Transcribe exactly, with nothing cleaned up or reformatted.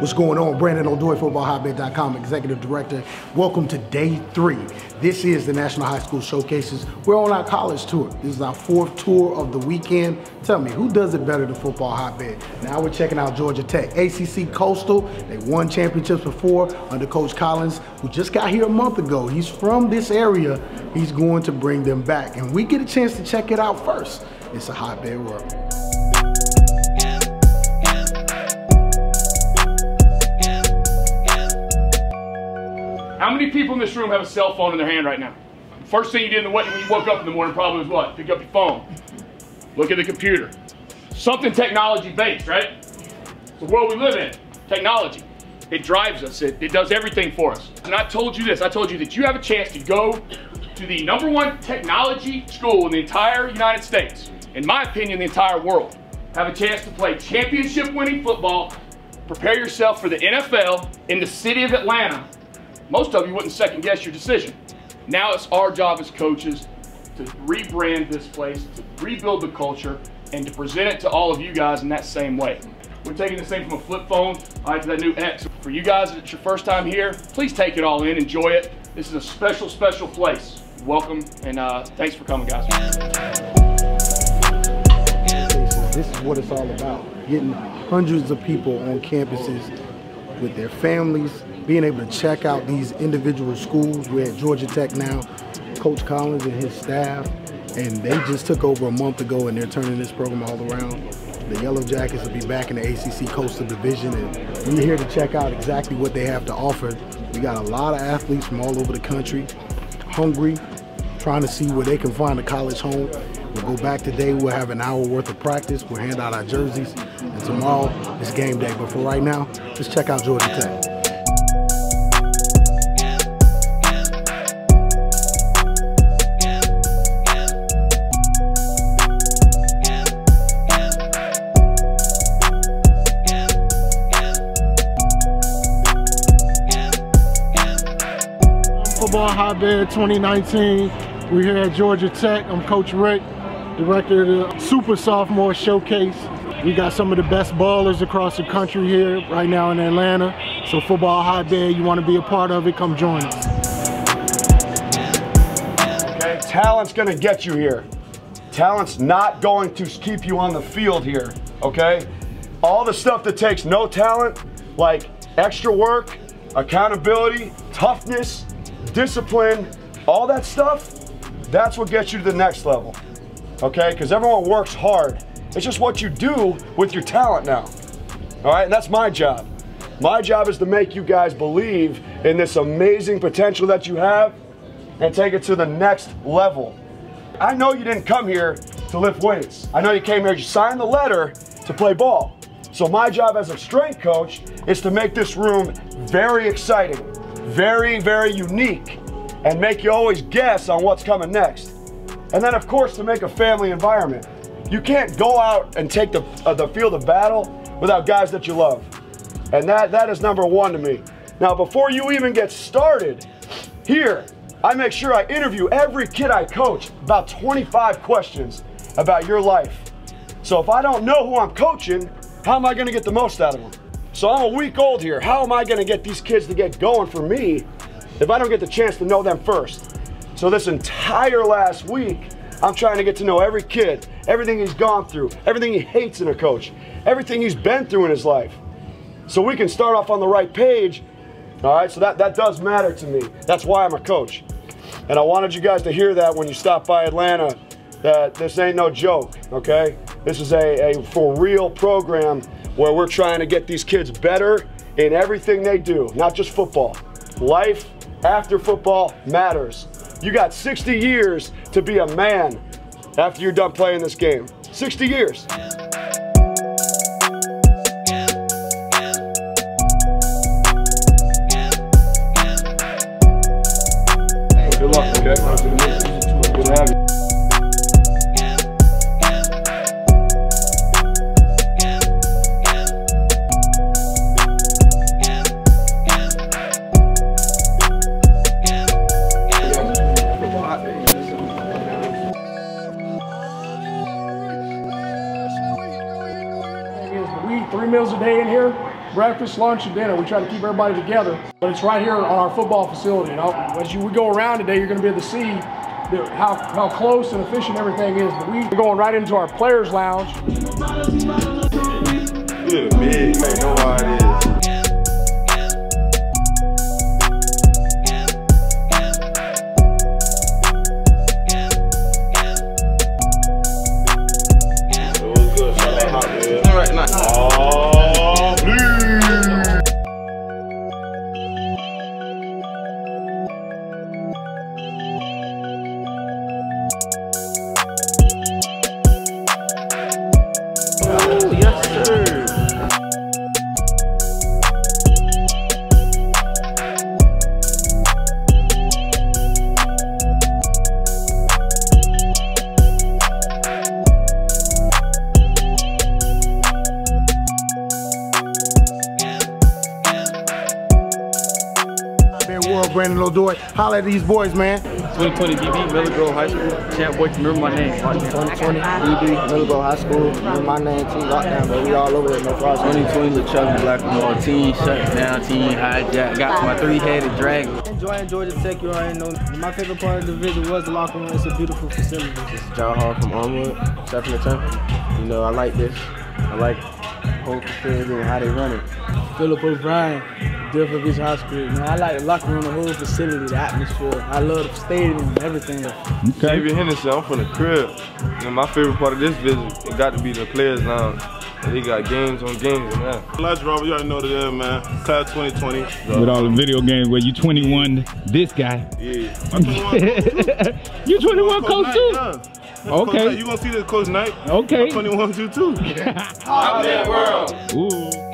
What's going on? Brandon O'Doy, football hotbed dot com, Executive Director. Welcome to day three. This is the National High School Showcases. We're on our college tour. This is our fourth tour of the weekend. Tell me, who does it better than Football Hotbed? Now we're checking out Georgia Tech. A C C Coastal, they won championships before under Coach Collins, who just got here a month ago. He's from this area. He's going to bring them back. And we get a chance to check it out first. It's a hotbed world. How many people in this room have a cell phone in their hand right now? First thing you did in the when you woke up in the morning probably was what? Pick up your phone, look at the computer. Something technology-based, right? It's the world we live in, technology. It drives us, it, it does everything for us. And I told you this, I told you that you have a chance to go to the number one technology school in the entire United States, in my opinion, the entire world. Have a chance to play championship-winning football, prepare yourself for the N F L in the city of Atlanta. Most of you wouldn't second guess your decision. Now it's our job as coaches to rebrand this place, to rebuild the culture, and to present it to all of you guys in that same way. We're taking this thing from a flip phone all right, to that new X. For you guys, if it's your first time here, please take it all in, enjoy it. This is a special, special place. Welcome, and uh, thanks for coming, guys. This is what it's all about, getting hundreds of people on campuses with their families, being able to check out these individual schools. We're at Georgia Tech now, Coach Collins and his staff, and they just took over a month ago and they're turning this program all around. The Yellow Jackets will be back in the A C C Coastal Division, and we're here to check out exactly what they have to offer. We got a lot of athletes from all over the country, hungry, trying to see where they can find a college home. We'll go back today, we'll have an hour worth of practice, we'll hand out our jerseys, and tomorrow is game day. But for right now, let's check out Georgia Tech. Football Hotbed twenty nineteen. We're here at Georgia Tech. I'm Coach Rick, director of the Super Sophomore Showcase. We got some of the best ballers across the country here right now in Atlanta. So Football Hotbed, you want to be a part of it, come join us. Okay, talent's going to get you here. Talent's not going to keep you on the field here, okay? All the stuff that takes no talent, like extra work, accountability, toughness, discipline, all that stuff, that's what gets you to the next level, okay? Because everyone works hard. It's just what you do with your talent now, all right? And that's my job. My job is to make you guys believe in this amazing potential that you have and take it to the next level. I know you didn't come here to lift weights. I know you came here, you signed the letter to play ball. So my job as a strength coach is to make this room very exciting, very, very unique, and make you always guess on what's coming next. And then, of course, to make a family environment. You can't go out and take the, uh, the field of battle without guys that you love. And that, that is number one to me. Now, before you even get started here, I make sure I interview every kid I coach about twenty-five questions about your life. So if I don't know who I'm coaching, how am I gonna get the most out of them? So I'm a week old here. How am I gonna get these kids to get going for me if I don't get the chance to know them first? So this entire last week, I'm trying to get to know every kid, everything he's gone through, everything he hates in a coach, everything he's been through in his life. So we can start off on the right page, all right? So that, that does matter to me. That's why I'm a coach. And I wanted you guys to hear that when you stop by Atlanta, that this ain't no joke, okay? This is a, a for real program where we're trying to get these kids better in everything they do, not just football. Life after football matters. You got sixty years to be a man after you're done playing this game. sixty years. Good luck, okay? Good to have you. We eat three meals a day in here. breakfast, lunch, and dinner. We try to keep everybody together, but it's right here on our football facility. And I'll, as you we go around today, you're going to be able to see the, how, how close and efficient everything is. But we're going right into our players' lounge. You're big, man. Know how it is. Brandon O'Doy. Holla at these boys, man. twenty twenty D B, Miller Grove High School. Can't wait to remember my name. twenty twenty D B, Miller Grove High School. Remember my name, team lockdown, but we all over it. No problem. twenty twenty the Chuck Blackmore team, shut down team, hijack. Got my three-headed dragon. Enjoying Georgia Tech, you already know. My favorite part of the visit was the locker room. It's a beautiful facility. This is John Hall from Armwood, Stephanie Temple. You know, I like this. I like the whole facility and how they run it. Philip O'Brien. Deerfield Beach High School, man. I like the locker room, the whole facility, the atmosphere. I love the stadium, everything. Okay. Javier Henderson, I'm from the crib. And my favorite part of this visit, it got to be the players lounge. And he got games on games in there. Last Robert, you already know that, uh, man. Class twenty twenty. So. With all the video games where you twenty-one, this guy. Yeah. I'm twenty-one. You twenty-one, Coach, too? Huh? Okay. Coach, you gonna see this Coach Knight? Okay. I'm twenty-one, you too. Out there, world. Ooh.